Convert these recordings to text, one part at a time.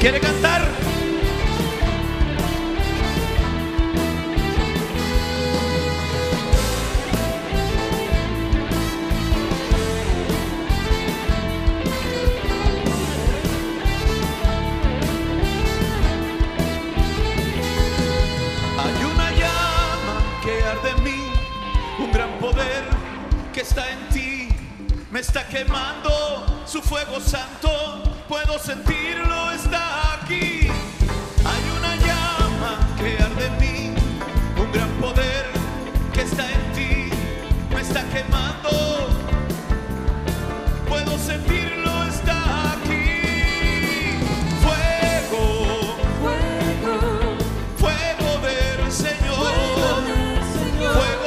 ¿Quiere cantar? Hay una llama que arde en mí, un gran poder que está en ti, me está quemando su fuego santo, puedo sentirlo, está aquí. Hay una llama que arde en mí, un gran poder que está en ti, me está quemando, puedo sentirlo, está aquí. Fuego, fuego, fuego del Señor, fuego del Señor. Fuego,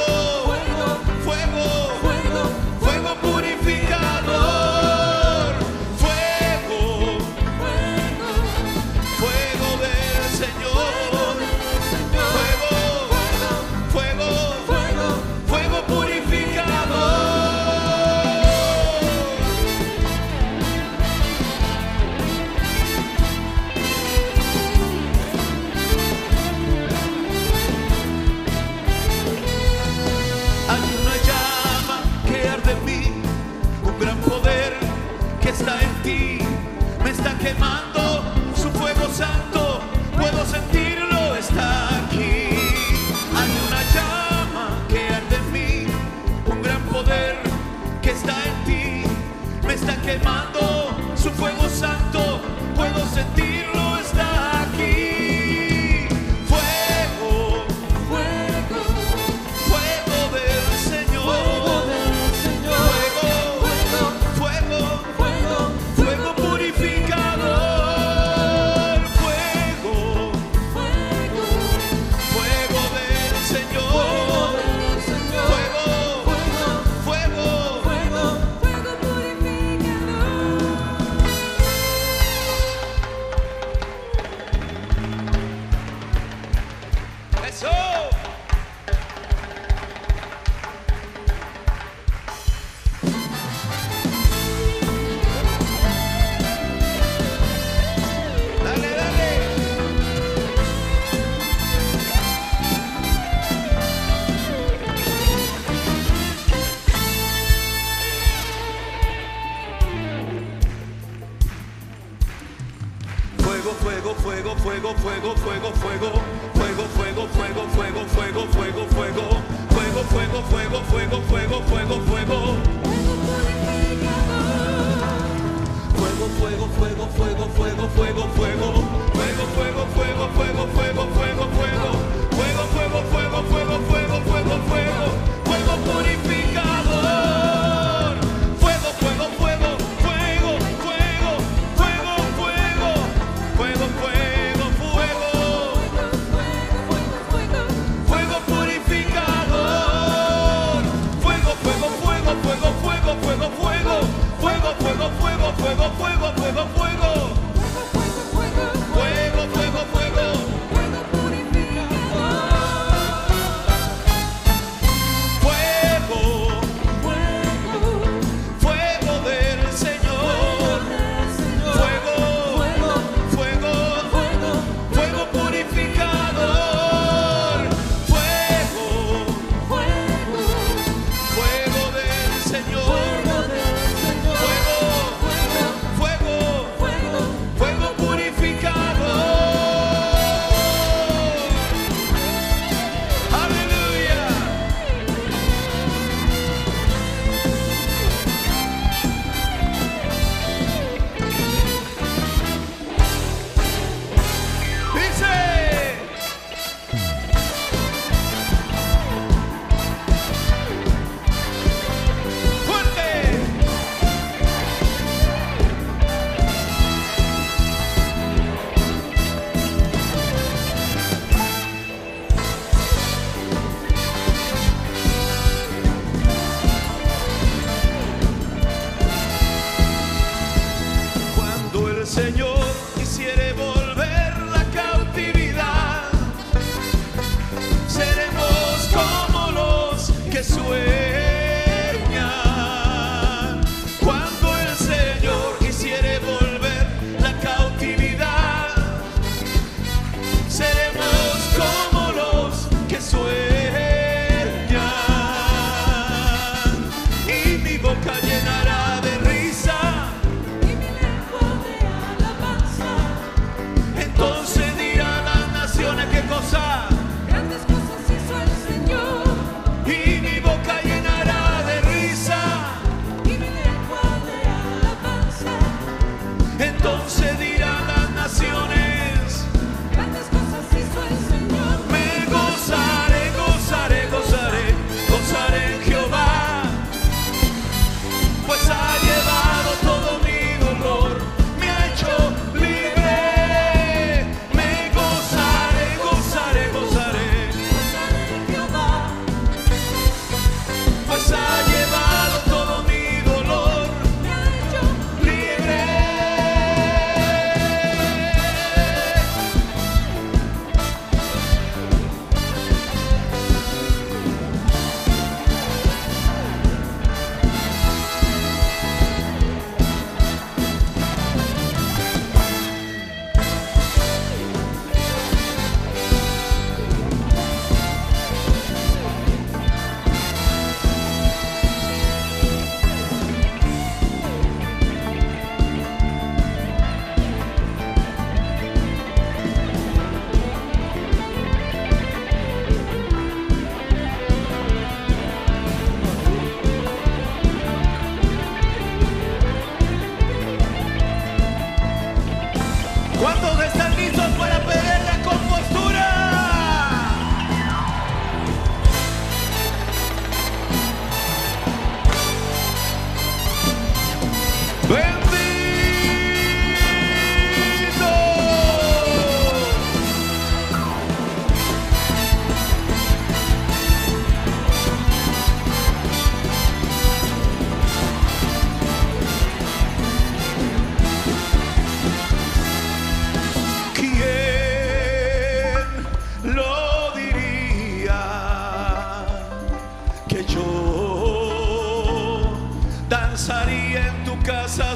quemando su fuego santo, puedo sentirlo, está aquí. Hay una llama que arde en mí, un gran poder que está en ti, me está quemando su fuego santo, puedo sentirlo, está aquí. Fuego, fuego, fuego del Señor, fuego del Señor, fuego, fuego, fuego, fuego, fuego purificado. Fuego, fuego, fuego, fuego, fuego, fuego, fuego, fuego, fuego, fuego, fuego, fuego, fuego, fuego, fuego, fuego, fuego, fuego, fuego, fuego. Fuego, fuego, fuego, fuego, fuego, fuego, fuego, fuego, fuego, fuego, fuego, fuego, fuego, fuego, fuego, fuego, fuego, fuego, fuego, fuego, fuego, fuego purificador. Fuego, fuego, fuego. Fuego, fuego, fuego.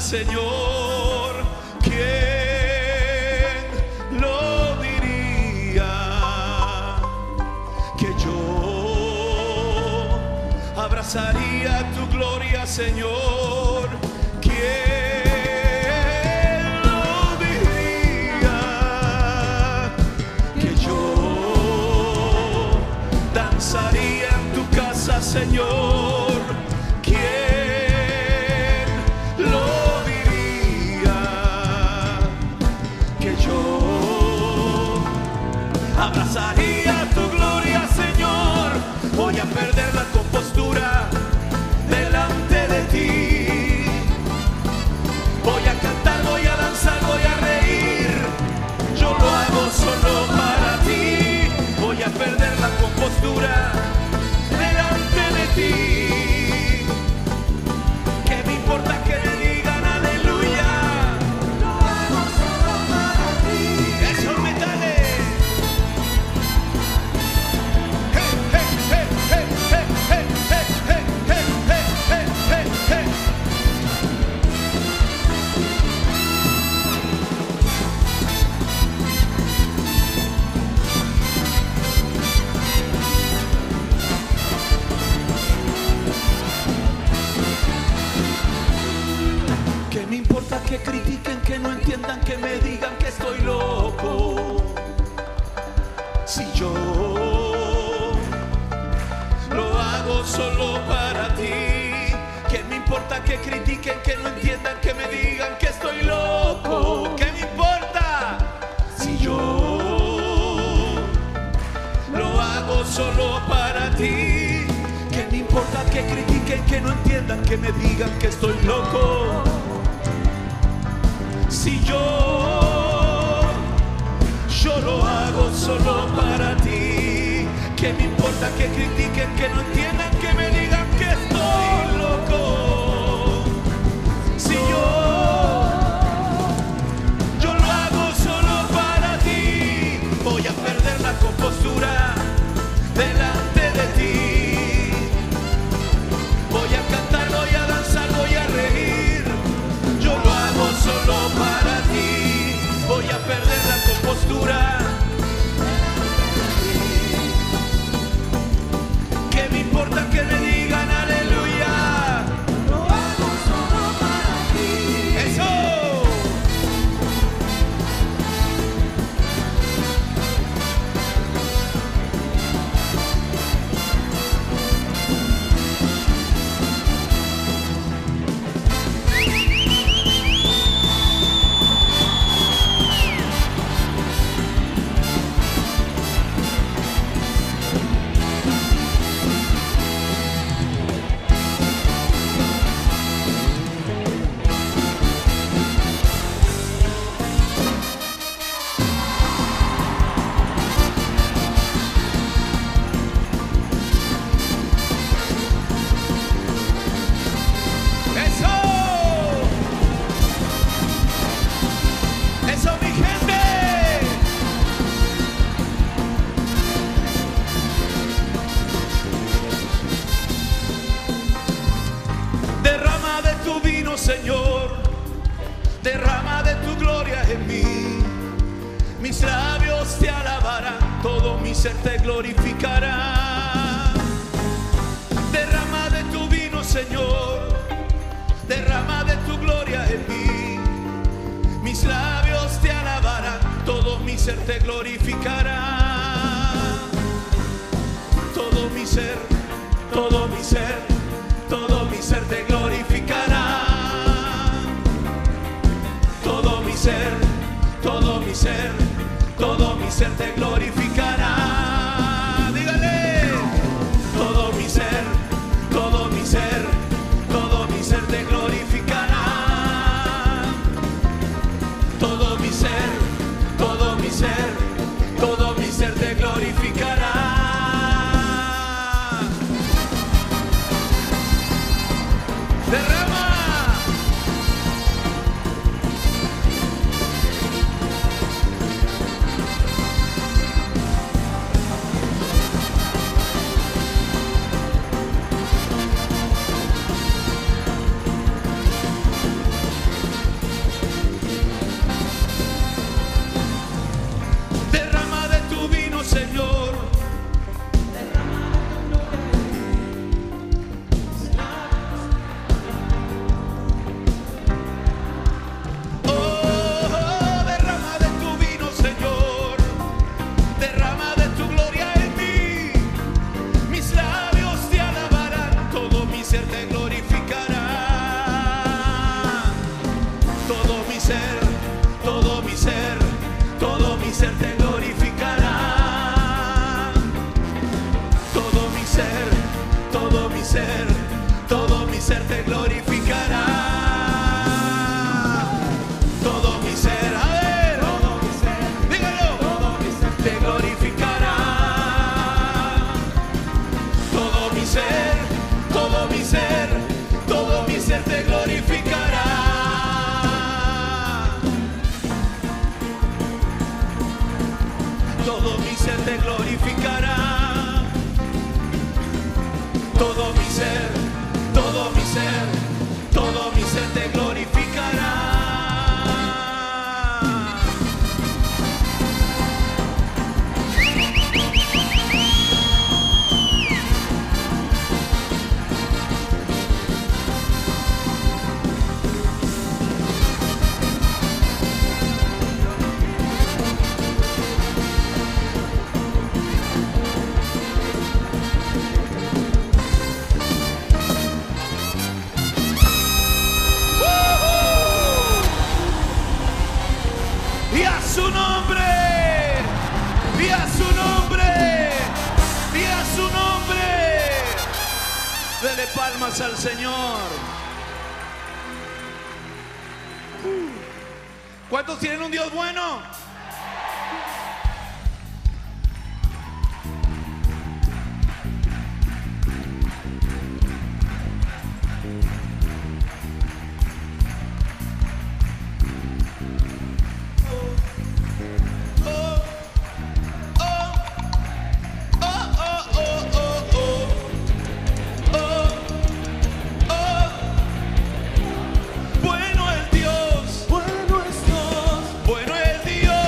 Señor, ¿quién lo diría? Que yo abrazaría tu gloria, Señor. ¿Quién lo diría? Que yo danzaría en tu casa, Señor. Abrazaría tu gloria, Señor. Voy a perder la compostura delante de ti. Voy a cantar, voy a danzar, voy a reír. Yo lo hago solo para ti. Voy a perder la compostura delante de ti. ¿Qué me importa que le digan aleluya? Lo hago solo para ti. Eso me dale. Me importa que critiquen, que no entiendan, que me digan que estoy loco. Si yo lo hago solo para ti, que me importa que critiquen, que no entiendan, que me digan que estoy loco. ¿Qué me importa? Si yo lo hago solo para ti, que me importa que critiquen, que no entiendan, que me digan que estoy loco. Si yo lo hago solo para ti, que me importa que critiquen, que no entiendan, que me digan que estoy loco. Si yo lo hago solo para ti, voy a perder la compostura delante de ti. Voy a cantar, voy a danzar, voy a reír. Yo lo hago solo para ti. Voy a perder la compostura. ¿Qué me importa? Señor, derrama de tu gloria en mí. Mis labios te alabarán, todo mi ser te glorificará. Derrama de tu vino, Señor, derrama de tu gloria en mí. Mis labios te alabarán, todo mi ser te glorificará. Todo mi ser, todo mi ser, todo mi ser te glorificará. Todo mi ser, te glorificará. Dígale, todo mi ser, todo mi ser, todo mi ser te glorificará. Todo mi ser, todo mi ser, todo mi ser te glorificará. Derrama. Al Señor. ¿Cuántos tienen un Dios bueno? Bueno es Dios,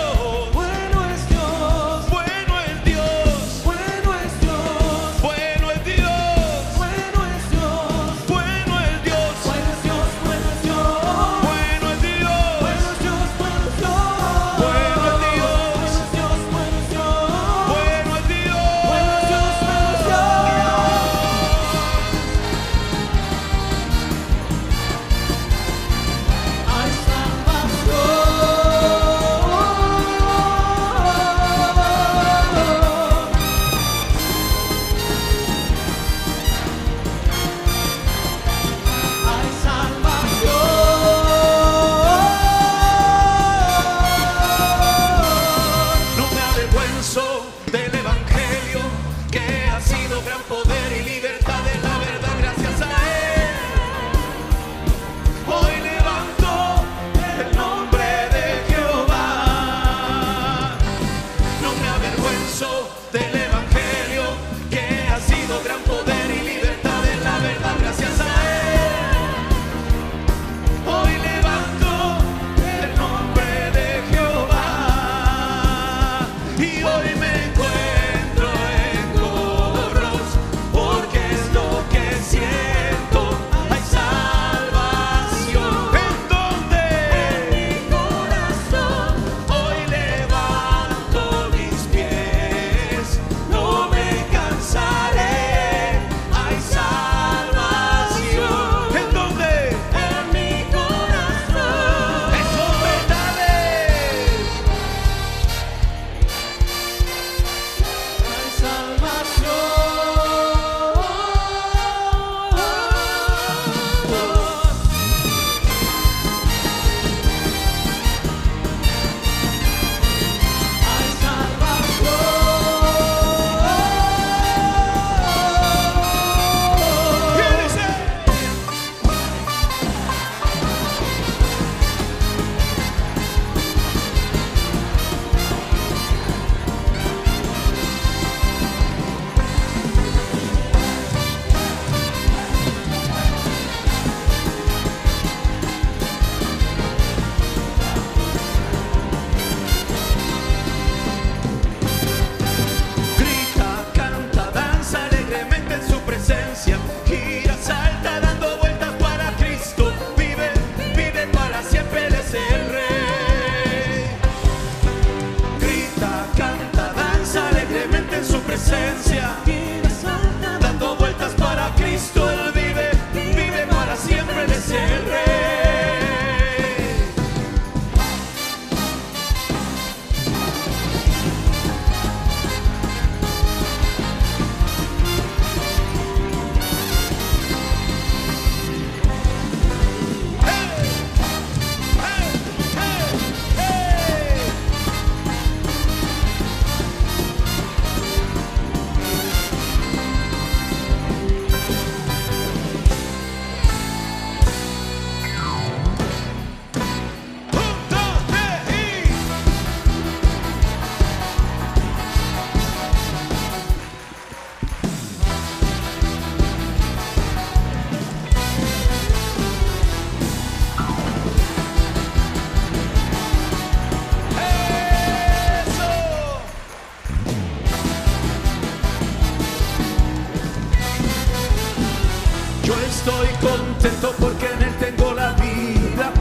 Yo estoy contento porque en Él tengo la vida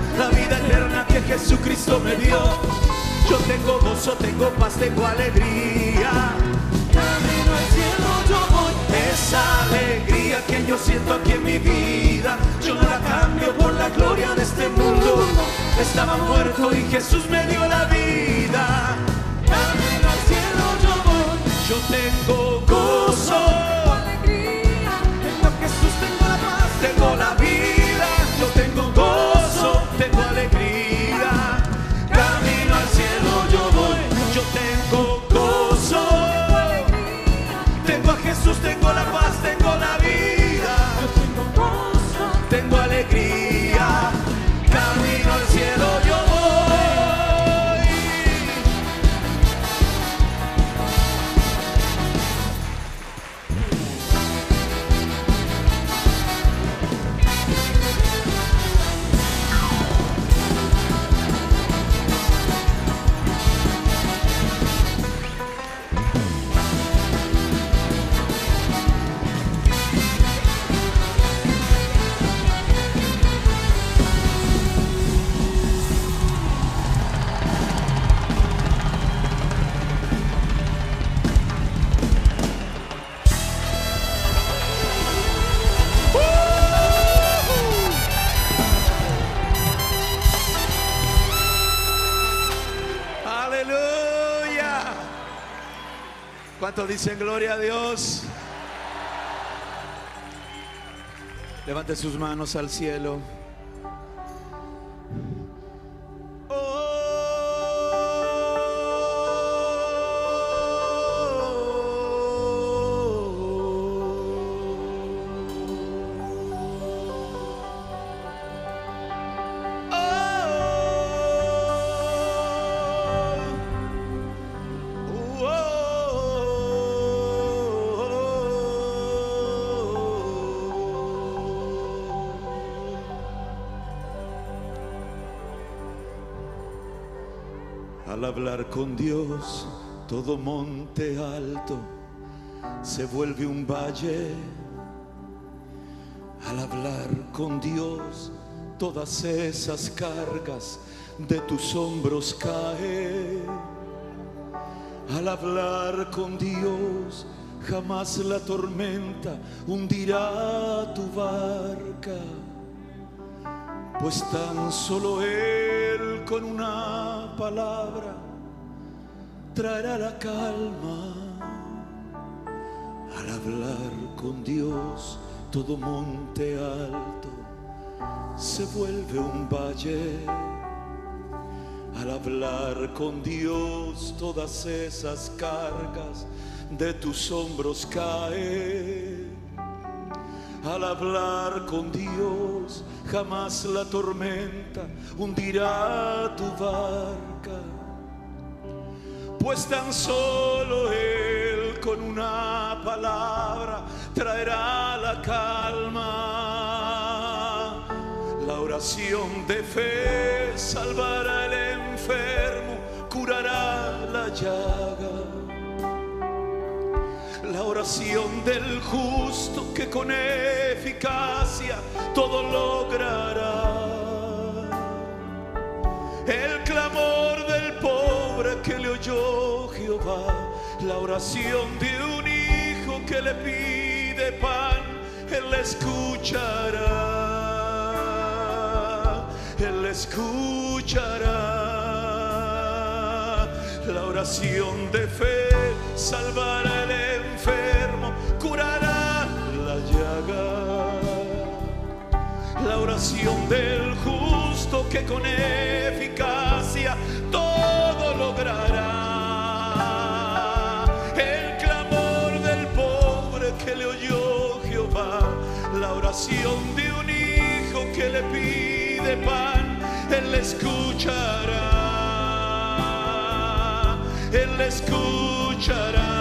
eterna que Jesucristo me dio. Yo tengo gozo, tengo paz, tengo alegría. Camino al cielo yo voy. Esa alegría que yo siento aquí en mi vida, yo no la cambio por la gloria de este mundo. Estaba muerto y Jesús me dio la vida. Camino al cielo yo voy. Yo tengo gozo, tengo alegría, tengo a Jesús, tengo la paz, tengo la vida. Yo tengo gozo, tengo alegría. Camino al cielo yo voy. Yo tengo gozo, tengo alegría, tengo a Jesús, tengo la paz, tengo la vida. Yo tengo gozo, tengo alegría. Camino al cielo yo voy. Dicen gloria a Dios. Levante sus manos al cielo. Al hablar con Dios, todo monte alto se vuelve un valle. Al hablar con Dios, todas esas cargas de tus hombros caen. Al hablar con Dios, jamás la tormenta hundirá tu barca, pues tan solo Él con una palabra traerá la calma. Al hablar con Dios, todo monte alto se vuelve un valle. Al hablar con Dios, todas esas cargas de tus hombros caen. Al hablar con Dios, jamás la tormenta hundirá tu barca, pues tan solo Él con una palabra traerá la calma. La oración de fe salvará al enfermo, curará la llaga. La oración del justo que con eficacia todo logrará. El clamor del pobre que le oyó Jehová, la oración de un hijo que le pide pan, Él la escuchará. Él la escuchará. La oración de fe salvará al enfermo, curará la llaga. La oración del justo que con eficacia todo logrará. El clamor del pobre que le oyó Jehová, la oración de un hijo que le pide pan, Él le escuchará. Él le escuchará.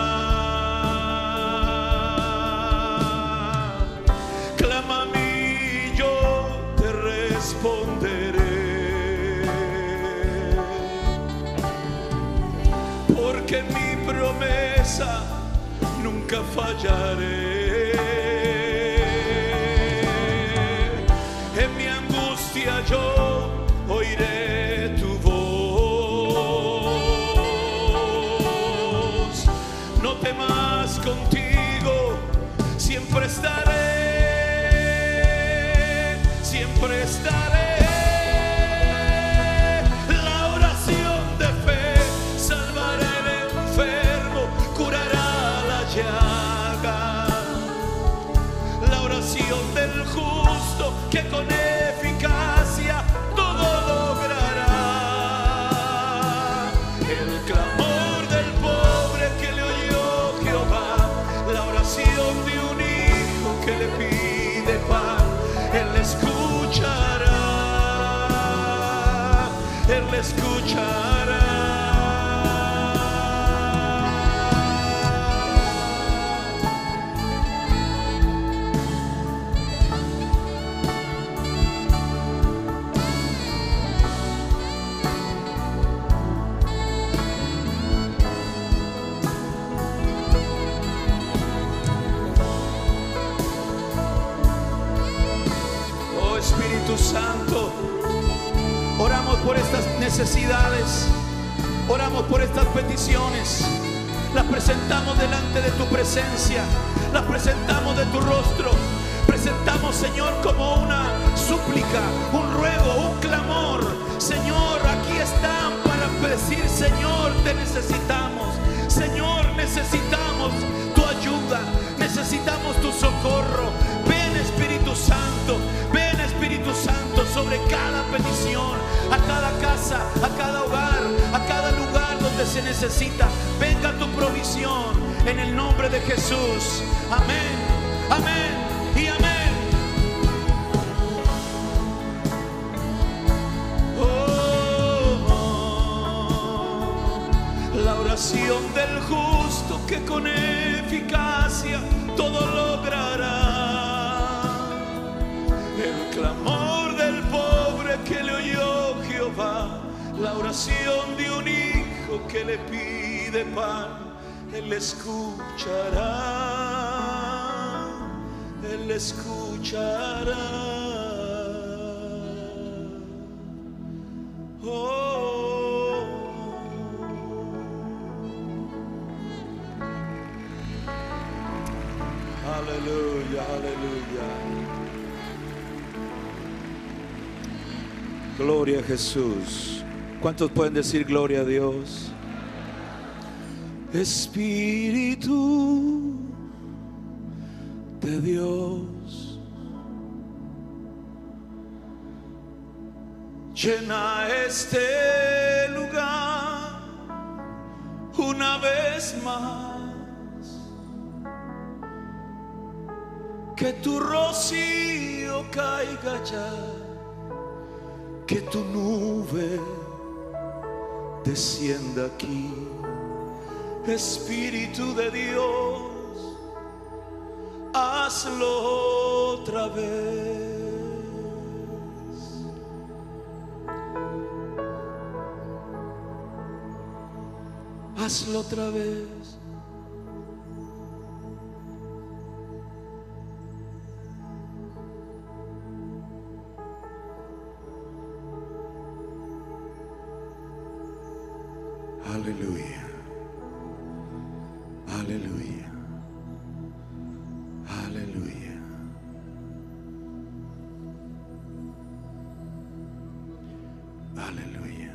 Porque mi promesa nunca fallaré. el justo que con eficacia todo logrará. El clamor del pobre que le oyó Jehová, la oración de un hijo que le pide pan, Él escuchará, Él escuchará. Santo, oramos por estas necesidades, oramos por estas peticiones, las presentamos delante de tu presencia, las presentamos de tu rostro, presentamos, Señor, como una súplica, un ruego, un clamor. Señor, aquí están para decir: Señor, te necesitamos, Señor, necesitamos tu ayuda, necesitamos tu socorro. Ven, Espíritu Santo, ven Espíritu Santo, sobre cada petición, a cada casa, a cada hogar, a cada lugar donde se necesita. Venga tu provisión en el nombre de Jesús. Amén, amén y amén. La oración del justo que con eficacia todo logrará. El clamor del pobre que le oyó Jehová, la oración de un hijo que le pide pan, Él escuchará, Él escuchará. Aleluya, aleluya. Gloria a Jesús. ¿Cuántos pueden decir gloria a Dios? Espíritu de Dios, llena este lugar una vez más, que tu rocío caiga ya, que tu nube descienda aquí. Espíritu de Dios, hazlo otra vez. Hazlo otra vez. Aleluya, aleluya, aleluya. Aleluya.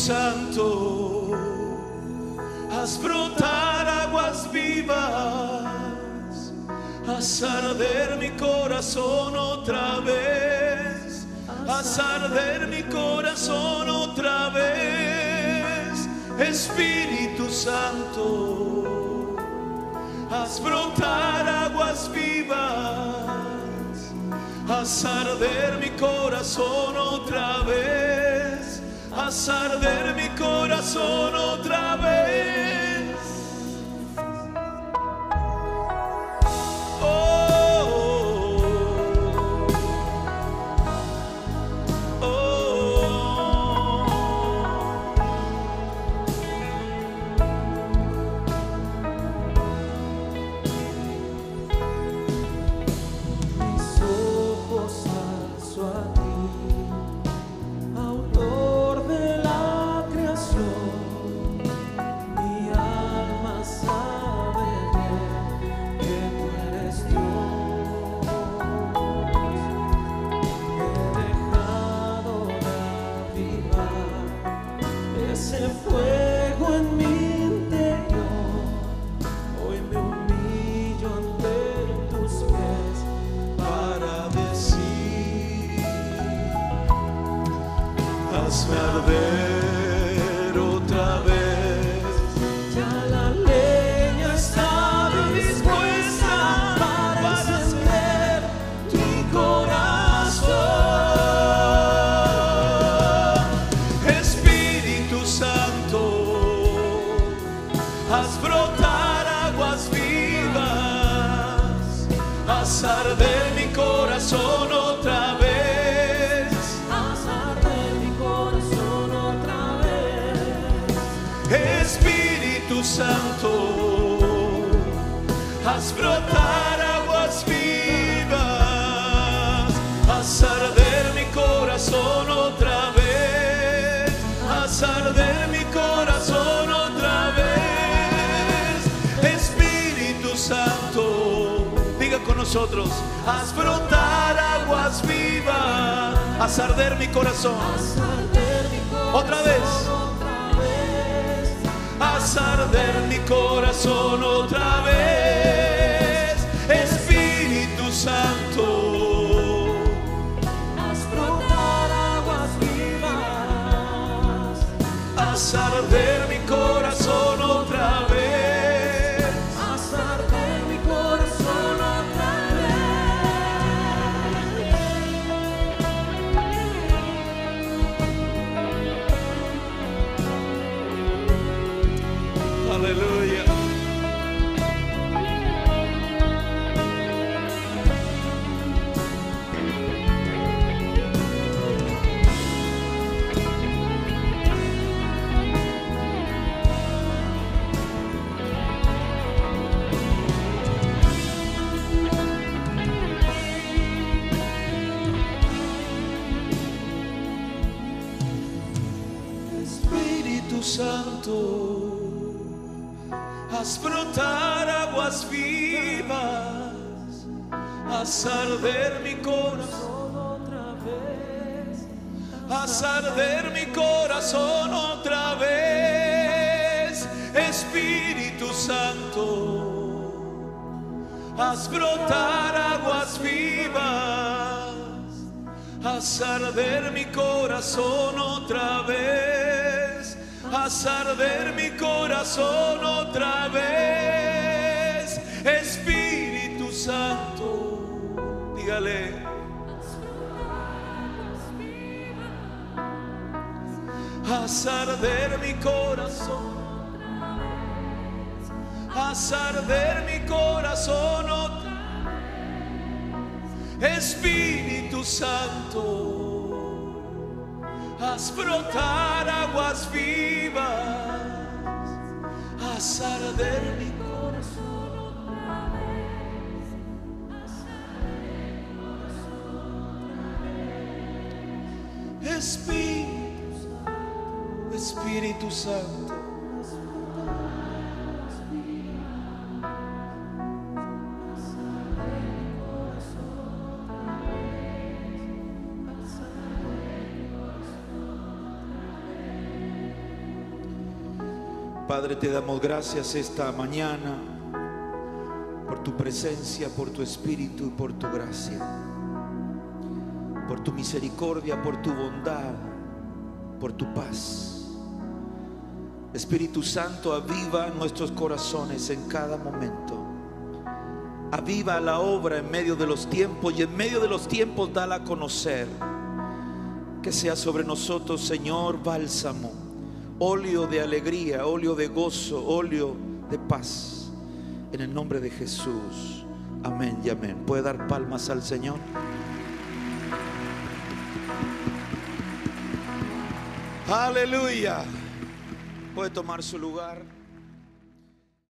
Santo, haz brotar aguas vivas, haz arder mi corazón otra vez, haz arder mi corazón otra vez, Espíritu Santo, haz brotar aguas vivas, haz arder mi corazón otra vez. Haz arder mi corazón otra vez. Oh, oh, oh. Mis ojos alzo a ti, autor Santo, haz brotar aguas vivas, haz arder mi corazón otra vez, haz arder mi corazón otra vez, Espíritu Santo, diga con nosotros, haz brotar aguas vivas, haz arder mi corazón, otra vez. Haz arder mi corazón otra vez, Espíritu Santo, haz brotar aguas vivas, haz arder mi corazón otra vez, haz arder mi corazón otra vez. Aleluya. Santo, haz brotar aguas vivas, haz arder mi corazón otra vez, haz arder mi corazón otra vez, Espíritu Santo, haz brotar aguas vivas, haz arder mi corazón otra vez. Haz arder mi corazón otra vez, Espíritu Santo, dígale, haz arder mi corazón, haz arder mi corazón otra vez, Espíritu Santo, haz brotar aguas vivas, haz arder mi corazón otra vez, haz arder mi corazón otra vez. Espíritu Santo, Espíritu Santo, haz brotar aguas vivas, haz arder mi corazón otra vez, haz arder mi corazón otra vez. Padre, te damos gracias esta mañana por tu presencia, por tu espíritu y por tu gracia, por tu misericordia, por tu bondad, por tu paz. Espíritu Santo, aviva nuestros corazones en cada momento. Aviva la obra en medio de los tiempos, y en medio de los tiempos dala a conocer. Que sea sobre nosotros, Señor, bálsamo, óleo de alegría, óleo de gozo, óleo de paz. En el nombre de Jesús, amén y amén. ¿Puede dar palmas al Señor? Aleluya. Puede tomar su lugar.